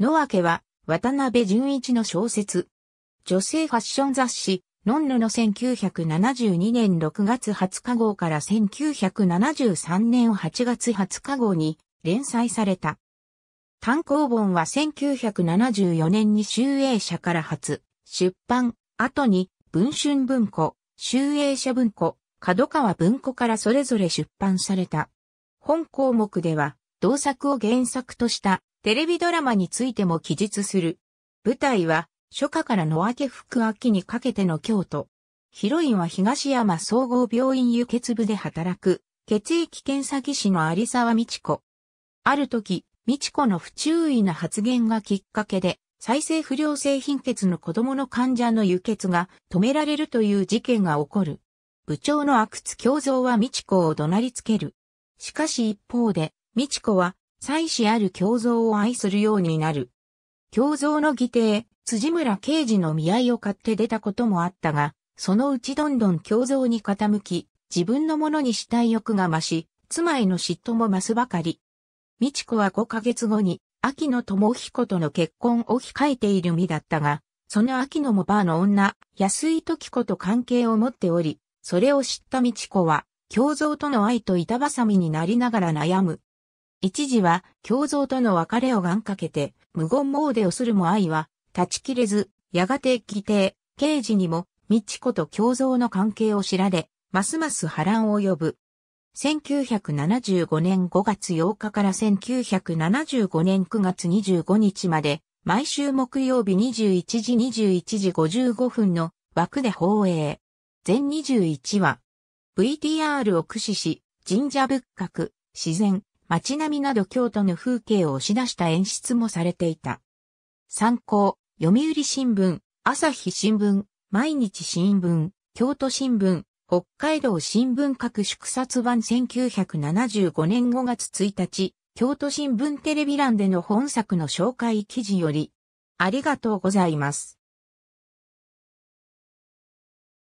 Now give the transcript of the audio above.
のわけは、渡辺淳一の小説。女性ファッション雑誌、ノンノの1972年6月20日号から1973年8月20日号に連載された。単行本は1974年に集英社から初出版、後に文春文庫、集英社文庫、角川文庫からそれぞれ出版された。本項目では、同作を原作としたテレビドラマについても記述する。舞台は、初夏から野明復秋にかけての京都。ヒロインは東山総合病院輸血部で働く、血液検査技師の有沢美智子。ある時、美智子の不注意な発言がきっかけで、再生不良性貧血の子供の患者の輸血が止められるという事件が起こる。部長の阿久津恭三は美智子を怒鳴りつける。しかし一方で、美智子は、妻子ある恭三を愛するようになる。恭三の義弟、辻村刑事の見合いを買って出たこともあったが、そのうちどんどん恭三に傾き、自分のものにしたい欲が増し、妻への嫉妬も増すばかり。美智子は5ヶ月後に、秋野智彦との結婚を控えている身だったが、その秋野もバーの女、安井時子と関係を持っており、それを知った美智子は、恭三との愛と板挟みになりながら悩む。一時は、恭三との別れを願かけて、無言詣をするも愛は、断ち切れず、やがて義弟、刑事にも、美智子と恭三の関係を知られ、ますます波乱を呼ぶ。1975年5月8日から1975年9月25日まで、毎週木曜日21時21時55分の枠で放映。全21話。VTR を駆使し、神社仏閣、自然、街並みなど京都の風景を押し出した演出もされていた。参考、読売新聞、朝日新聞、毎日新聞、京都新聞、北海道新聞各縮刷版1975年5月1日、京都新聞テレビ欄での本作の紹介記事より、ありがとうございます。